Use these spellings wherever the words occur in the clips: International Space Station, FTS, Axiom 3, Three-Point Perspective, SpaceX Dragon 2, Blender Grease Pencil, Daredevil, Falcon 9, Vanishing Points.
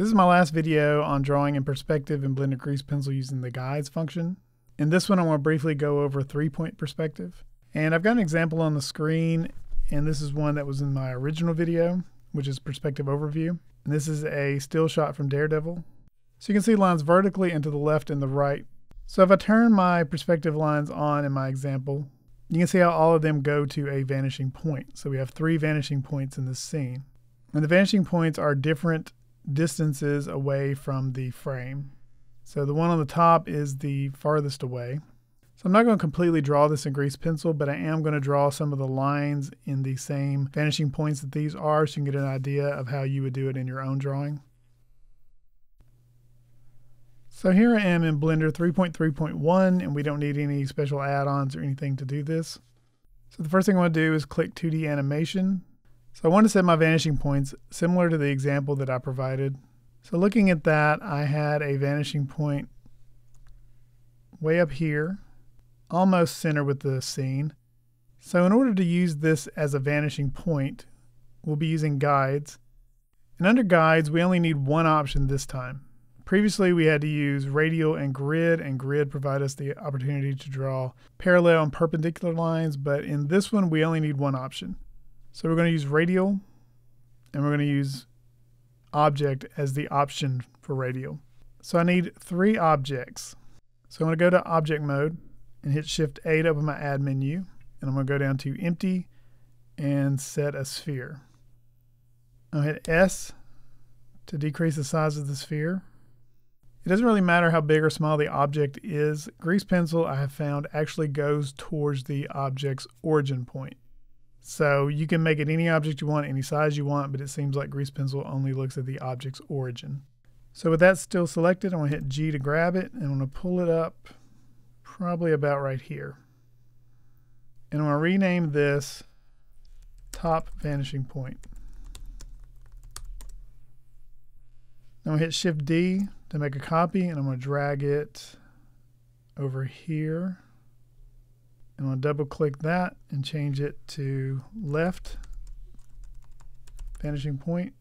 This is my last video on drawing in perspective in Blender Grease Pencil using the guides function. In this one, I want to briefly go over three-point perspective. And I've got an example on the screen, and this is one that was in my original video, which is perspective overview. And this is a still shot from Daredevil. So you can see lines vertically and to the left and the right. So if I turn my perspective lines on in my example, you can see how all of them go to a vanishing point. So we have three vanishing points in this scene. And the vanishing points are different distances away from the frame. So the one on the top is the farthest away. So I'm not going to completely draw this in Grease Pencil, but I am going to draw some of the lines in the same vanishing points that these are, so you can get an idea of how you would do it in your own drawing. So here I am in Blender 3.3.1, and we don't need any special add-ons or anything to do this. So the first thing I want to do is click 2D Animation. So I want to set my vanishing points similar to the example that I provided. So looking at that, I had a vanishing point way up here, almost center with the scene. So in order to use this as a vanishing point, we'll be using guides. And under guides, we only need one option this time. Previously, we had to use radial and grid provide us the opportunity to draw parallel and perpendicular lines, but in this one, we only need one option. So we're going to use radial, and we're going to use object as the option for radial. So I need three objects. So I'm going to go to object mode and hit Shift A to open my add menu. And I'm going to go down to empty and set a sphere. I'll hit S to decrease the size of the sphere. It doesn't really matter how big or small the object is. Grease Pencil, I have found, actually goes towards the object's origin point. So you can make it any object you want, any size you want, but it seems like Grease Pencil only looks at the object's origin. So with that still selected, I'm going to hit G to grab it, and I'm going to pull it up probably about right here. And I'm going to rename this Top Vanishing Point. I'm going to hit Shift D to make a copy, and I'm going to drag it over here. And I'm going to double click that and change it to left vanishing point.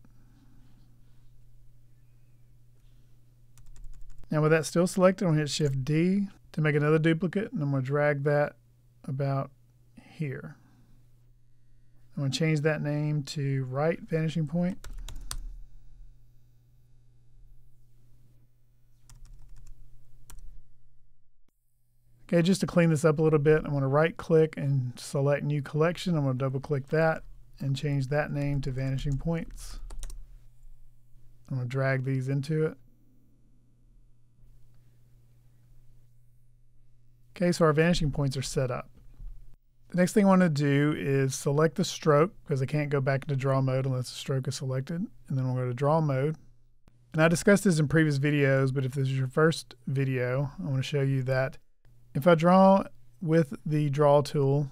Now with that still selected, I'm going to hit Shift D to make another duplicate, and I'm going to drag that about here. I'm going to change that name to right vanishing point. Okay, just to clean this up a little bit, I'm going to right-click and select New Collection. I'm going to double-click that and change that name to Vanishing Points. I'm going to drag these into it. Okay, so our vanishing points are set up. The next thing I want to do is select the stroke, because I can't go back into draw mode unless the stroke is selected. And then we'll go to draw mode. And I discussed this in previous videos, but if this is your first video, I want to show you that if I draw with the draw tool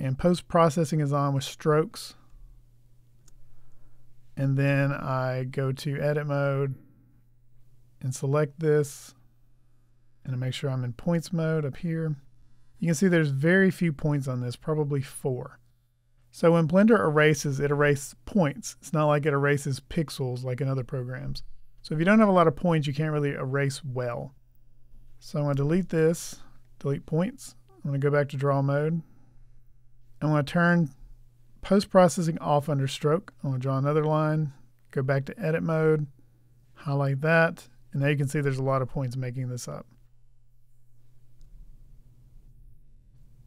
and post-processing is on with strokes, and then I go to edit mode and select this, and I make sure I'm in points mode up here, you can see there's very few points on this, probably 4. So when Blender erases, it erases points. It's not like it erases pixels like in other programs. So if you don't have a lot of points, you can't really erase well. So I'm going to delete this. Delete points. I'm going to go back to draw mode. I'm going to turn post-processing off under stroke. I'm going to draw another line, go back to edit mode, highlight that, and now you can see there's a lot of points making this up.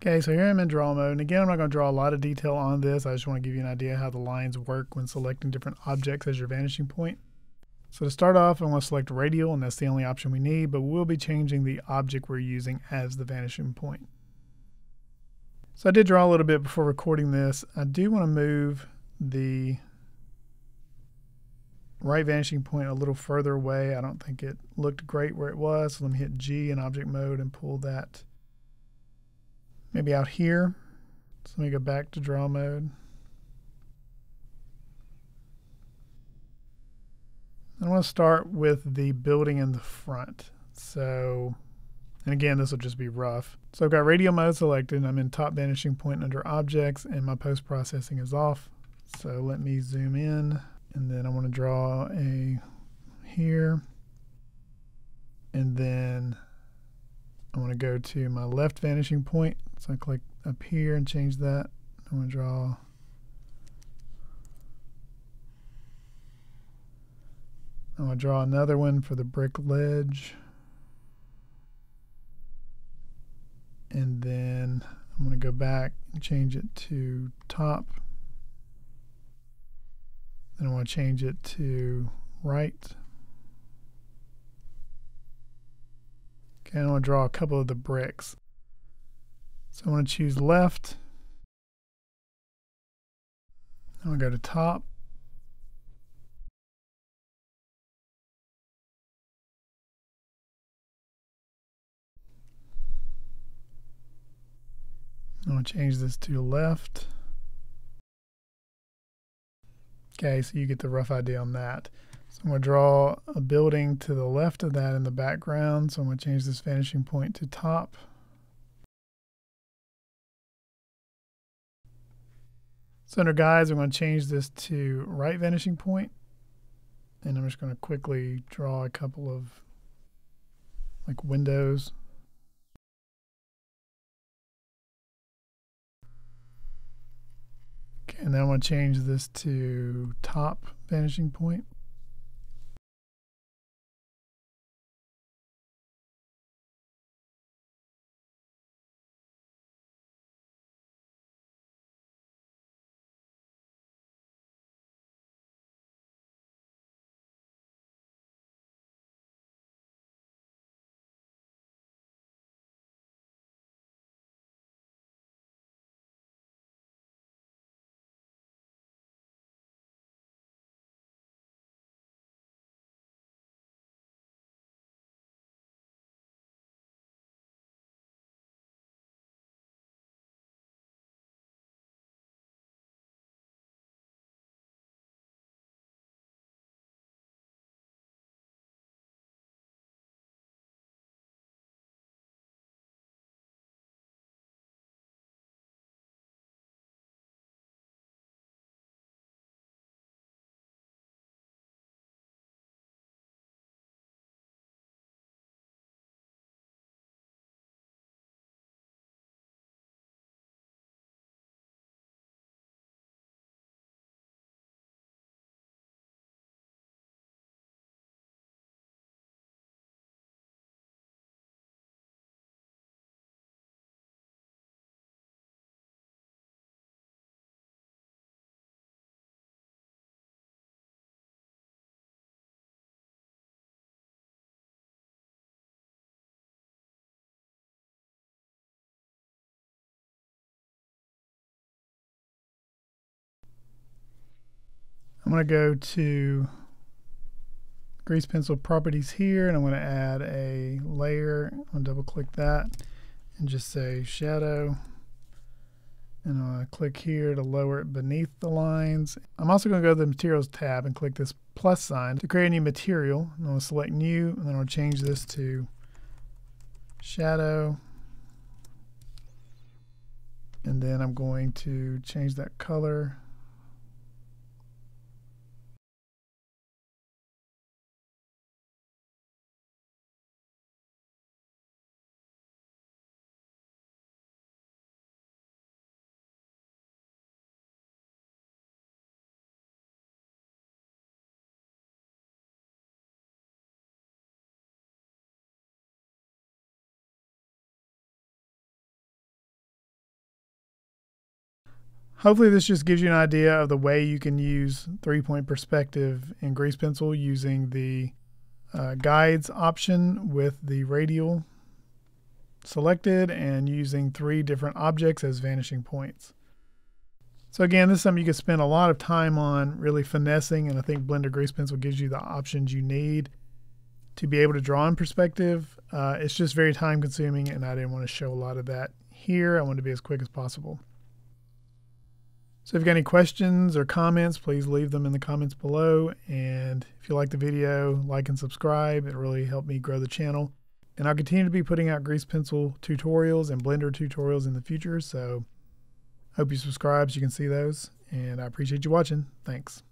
Okay, so here I'm in draw mode, and again, I'm not going to draw a lot of detail on this. I just want to give you an idea how the lines work when selecting different objects as your vanishing point. So to start off, I'm going to select radial, and that's the only option we need, but we'll be changing the object we're using as the vanishing point. So I did draw a little bit before recording this. I do want to move the right vanishing point a little further away. I don't think it looked great where it was, so let me hit G in object mode and pull that maybe out here. So let me go back to draw mode. I want to start with the building in the front. So, and again, this will just be rough. So I've got radial mode selected, and I'm in top vanishing point under objects, and my post-processing is off. So let me zoom in, and then I want to draw a here, and then I want to go to my left vanishing point, so I click up here and change that. I want to draw another one for the brick ledge, and then I'm going to go back and change it to top. Then I want to change it to right. Okay, I want to draw a couple of the bricks. So I want to choose left. I'm going to go to top. I'm going to change this to left. Okay, so you get the rough idea on that. So I'm going to draw a building to the left of that in the background. So I'm going to change this vanishing point to top. So under guides, I'm going to change this to right vanishing point. And I'm just going to quickly draw a couple of like windows. And then I'm going to change this to top vanishing point. I'm going to go to Grease Pencil Properties here, and I'm going to add a layer. I'm going to double click that and just say shadow. And I'm going to click here to lower it beneath the lines. I'm also going to go to the Materials tab and click this plus sign to create a new material. And I'm going to select new, and then I'm going to change this to shadow. And then I'm going to change that color. Hopefully this just gives you an idea of the way you can use three-point perspective in Grease Pencil using the guides option with the radial selected and using three different objects as vanishing points. So again, this is something you could spend a lot of time on really finessing, and I think Blender Grease Pencil gives you the options you need to be able to draw in perspective. It's just very time consuming, and I didn't want to show a lot of that here. I wanted to be as quick as possible. So if you've got any questions or comments, please leave them in the comments below. And if you like the video, like and subscribe. It really helped me grow the channel. And I'll continue to be putting out Grease Pencil tutorials and Blender tutorials in the future. So I hope you subscribe so you can see those. And I appreciate you watching. Thanks.